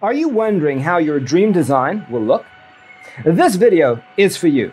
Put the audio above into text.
Are you wondering how your dream design will look? This video is for you.